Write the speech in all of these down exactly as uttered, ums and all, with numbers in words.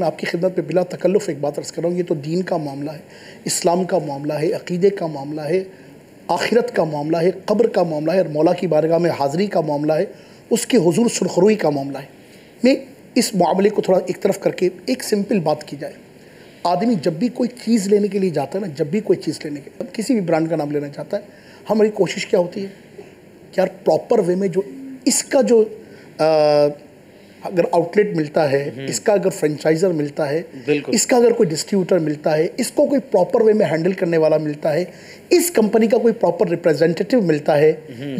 मैं आपकी खिदमत पे बिला तकल्लुफ़ एक बात अर्ज़ कर रहा हूँ। ये तो दीन का मामला है, इस्लाम का मामला है, अक़ीदे का मामला है, आखिरत का मामला है, कब्र का मामला है और मौला की बारगाह में हाज़री का मामला है, उसके हुजूर सुरखरुई का मामला है। मैं इस मामले को थोड़ा एक तरफ करके एक सिंपल बात की जाए। आदमी जब भी कोई चीज़ लेने के लिए जाता है ना, जब भी कोई चीज़ लेने के किसी भी ब्रांड का नाम लेना चाहता है, हमारी कोशिश क्या होती है यार, प्रॉपर वे में जो इसका जो आ, अगर आउटलेट मिलता है, इसका अगर फ्रेंचाइजर मिलता है, इसका अगर कोई डिस्ट्रीब्यूटर मिलता है, इसको कोई प्रॉपर वे में हैंडल करने वाला मिलता है, इस कंपनी का कोई प्रॉपर रिप्रेजेंटेटिव मिलता है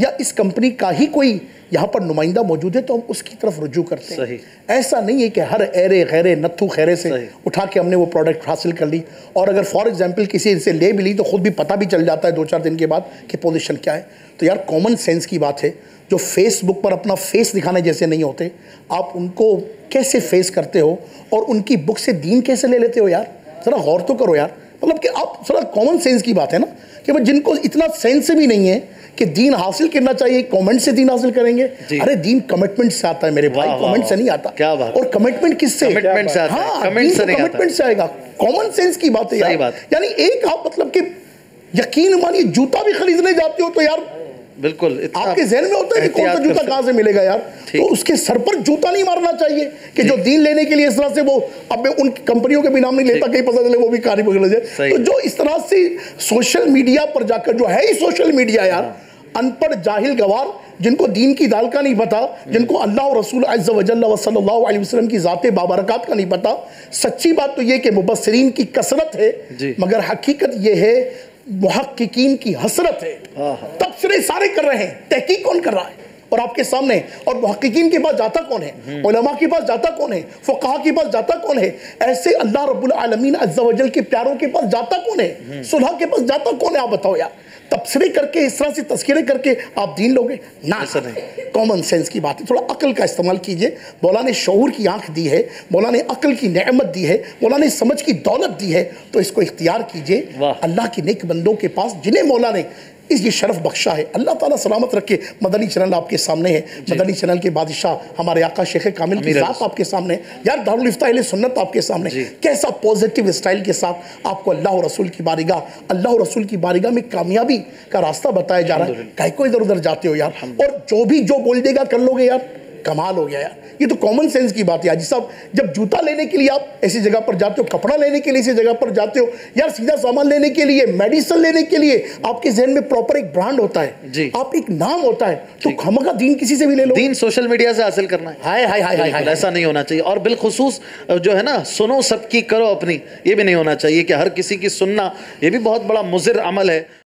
या इस कंपनी का ही कोई यहाँ पर नुमाइंदा मौजूद है, तो हम उसकी तरफ रुजू करते हैं। ऐसा नहीं है कि हर ऐरे गैरे नत्थू खैरे से उठा के हमने वो प्रोडक्ट हासिल कर ली, और अगर फॉर एग्जाम्पल किसी से ले भी ली तो खुद भी पता भी चल जाता है दो चार दिन के बाद कि पोजीशन क्या है। तो यार कॉमन सेंस की बात है, जो फेसबुक पर अपना फेस दिखाने जैसे नहीं होते, आप उनको कैसे फेस करते हो और उनकी बुक से दीन कैसे ले लेते हो यार, ज़रा गौर तो करो यार। मतलब कि आप थोड़ा कॉमन सेंस की बात है ना कि भाई जिनको इतना सेंस भी नहीं है कि दीन हासिल करना चाहिए, कमेंट से दीन हासिल करेंगे। अरे दीन कमिटमेंट से आता है मेरे भाई, कमेंट से नहीं आता। क्या बात, और कमिटमेंट किससे? कमिटमेंट से आता है, कमेंट से नहीं आता, कमिटमेंट से आएगा। कॉमन सेंस की बात है यार, यानी एक आप मतलब कि यकीन मानिए जूता भी खरीदने जाते हो तो यार बिल्कुल आपके जहन में होता है कि कौन सा जूता कहाँ से मिलेगा यार, तो उसके सर पर जूता नहीं मारना चाहिए कि जो दीन लेने के लिए इस तरह से वो, अब मैं उन कंपनियों के भी नाम नहीं लेता, कहीं पता चले वो भी कारी पकड़ जाए। तो जो इस तरह से सोशल मीडिया पर जाकर जो है ही सोशल मीडिया यार, अनपढ़ जाहिल गवार, जिनको दीन की दाल का नहीं पता, जिनको अल्लाह और रसूल अज़्ज़ा वजल्ला व सल्लल्लाहु अलैहि वसल्लम की ज़ाते बाबरकत का नहीं पता। सच्ची बात तो ये कि मुबस्सिरीन की कसरत है, मगर हकीकत ये है मुहक्किकीन की हसरत है। तबसरे सारे कर रहे हैं, तहकीक कौन कर रहा है और आपके सामने, और मुहक्किकीन के पास जाता कौन है, उलमा के पास जाता कौन है, फुकहा के पास जाता कौन है, ऐसे अल्लाह रब्बुल आलमीन अज़्ज़ा वजल के प्यारों के पास जाता कौन है, सुलहा के पास जाता कौन है। आप बताओ यार, तबसरे करके इस तरह से तस्करे करके आप दीन लोगे ना, सर है कॉमन सेंस की बात है। थोड़ा अकल का इस्तेमाल कीजिए। मौला ने शऊर की आंख दी है, मौला ने अकल की नेमत दी है, मौला ने समझ की दौलत दी है, तो इसको इख्तियार कीजिए। अल्लाह के नेक बंदों के पास जिन्हें मौला ने इस ये शरफ बख्शा है, अल्लाह ताला सलामत रखे। मदनी चैनल आपके सामने है, मदनी चैनल के बादशाह हमारे आका शेख कामिल की ज़ात आपके सामने यार, दारुल इफ्ता इले सुन्नत आपके सामने, कैसा पॉजिटिव स्टाइल के साथ आपको अल्लाह और रसूल की बारगाह, अल्लाह और रसूल की बारगाह में कामयाबी का रास्ता बताया जा रहा है। काहे को इधर उधर जाते हो यार, और जो भी जो बोल देगा कर लोगे यार, कमाल हो गया यार। ये तो कॉमन सेंस की बात है हाजी साहब। जब जूता लेने के लिए आप ऐसी जगह पर जाते हो, कपड़ा लेने के लिए इसी जगह पर जाते हो यार, सीधा सामान लेने के लिए, मेडिसिन लेने के लिए आपके जहन में प्रॉपर एक ब्रांड होता है, आप एक नाम होता है, तो खमका दीन किसी से भी ले लो। दीन सोशल मीडिया से हासिल करना है, हाय हाय हाय हाय, ऐसा नहीं होना चाहिए। और बिलखुसूस जो है ना, सुनो सबकी करो अपनी, ये भी नहीं होना चाहिए कि हर किसी की सुनना, ये भी बहुत बड़ा मुज़र अमल है।